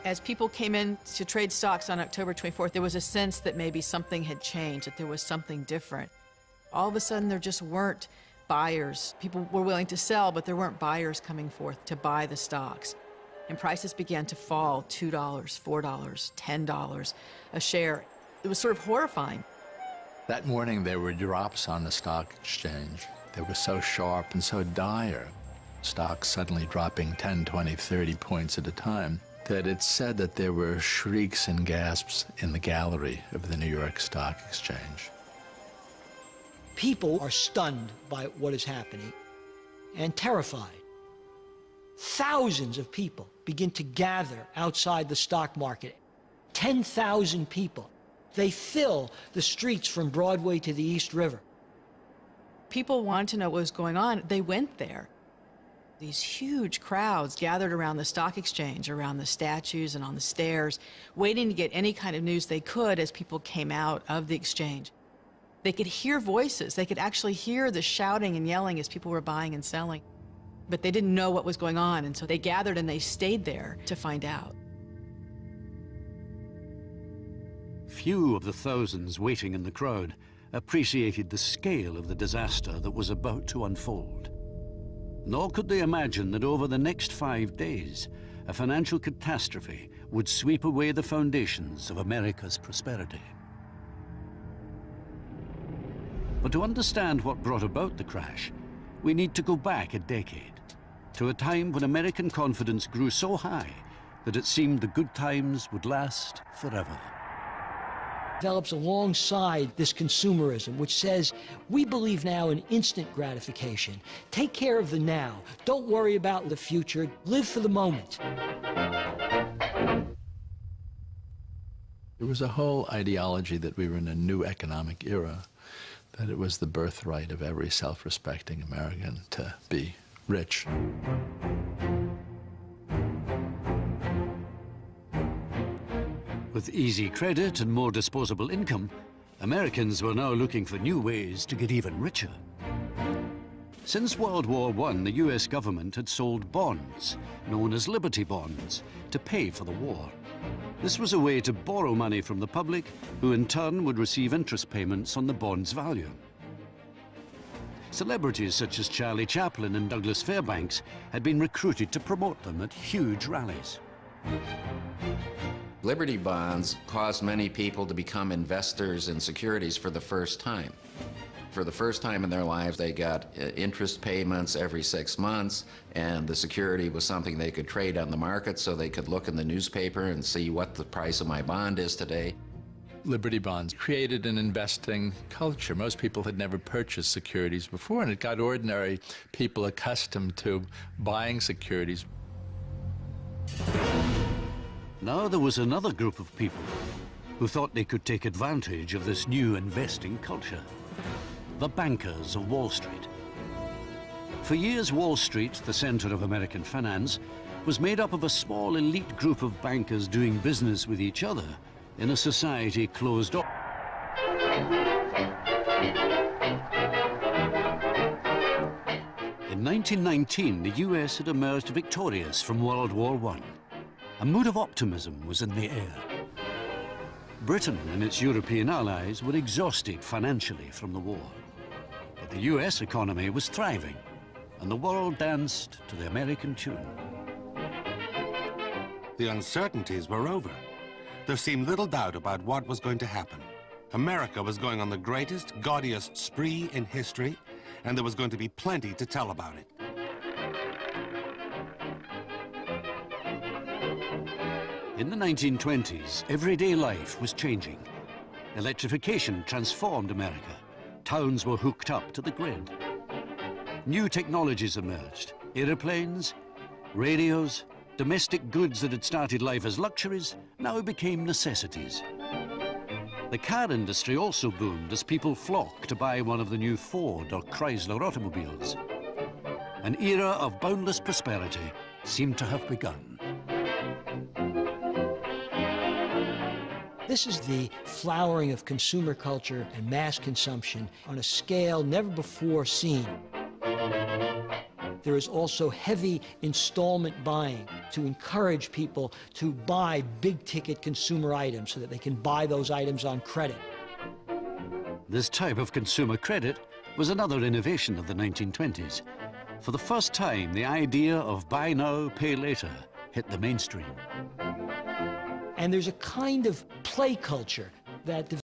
As people came in to trade stocks on October 24th, there was a sense that maybe something had changed, that there was something different. All of a sudden, there just weren't buyers. People were willing to sell, but there weren't buyers coming forth to buy the stocks. And prices began to fall, $2, $4, $10 a share. It was sort of horrifying. That morning, there were drops on the stock exchange. They were so sharp and so dire. Stocks suddenly dropping 10, 20, 30 points at a time, that it's said that there were shrieks and gasps in the gallery of the New York Stock Exchange. People are stunned by what is happening and terrified. Thousands of people begin to gather outside the stock market. 10,000 people. They fill the streets from Broadway to the East River. People wanted to know what was going on. They went there. These huge crowds gathered around the stock exchange, around the statues and on the stairs, waiting to get any kind of news they could as people came out of the exchange. They could hear voices. They could actually hear the shouting and yelling as people were buying and selling. But they didn't know what was going on, and so they gathered and they stayed there to find out. Few of the thousands waiting in the crowd appreciated the scale of the disaster that was about to unfold. Nor could they imagine that over the next 5 days, a financial catastrophe would sweep away the foundations of America's prosperity. But to understand what brought about the crash, we need to go back a decade, to a time when American confidence grew so high that it seemed the good times would last forever. Develops alongside this consumerism, which says, we believe now in instant gratification. Take care of the now. Don't worry about the future. Live for the moment. There was a whole ideology that we were in a new economic era, that it was the birthright of every self-respecting American to be rich. With easy credit and more disposable income, Americans were now looking for new ways to get even richer. Since World War I, the US government had sold bonds, known as Liberty Bonds, to pay for the war. This was a way to borrow money from the public, who in turn would receive interest payments on the bond's value. Celebrities such as Charlie Chaplin and Douglas Fairbanks had been recruited to promote them at huge rallies. Liberty bonds caused many people to become investors in securities for the first time. For the first time in their lives, they got interest payments every 6 months, and the security was something they could trade on the market, so they could look in the newspaper and see what the price of my bond is today. Liberty bonds created an investing culture. Most people had never purchased securities before, and it got ordinary people accustomed to buying securities. Now there was another group of people who thought they could take advantage of this new investing culture: the bankers of Wall Street. For years, Wall Street, the center of American finance, was made up of a small elite group of bankers doing business with each other in a society closed off. In 1919, the US had emerged victorious from World War I. A mood of optimism was in the air. Britain and its European allies were exhausted financially from the war. But the US economy was thriving, and the world danced to the American tune. The uncertainties were over. There seemed little doubt about what was going to happen. America was going on the greatest, gaudiest spree in history, and there was going to be plenty to tell about it. In the 1920s, everyday life was changing. Electrification transformed America. Towns were hooked up to the grid. New technologies emerged: airplanes, radios. Domestic goods that had started life as luxuries now became necessities. The car industry also boomed as people flocked to buy one of the new Ford or Chrysler automobiles. An era of boundless prosperity seemed to have begun. This is the flowering of consumer culture and mass consumption on a scale never before seen. There is also heavy installment buying to encourage people to buy big-ticket consumer items so that they can buy those items on credit. This type of consumer credit was another innovation of the 1920s. For the first time, the idea of buy now, pay later hit the mainstream. And there's a kind of play culture that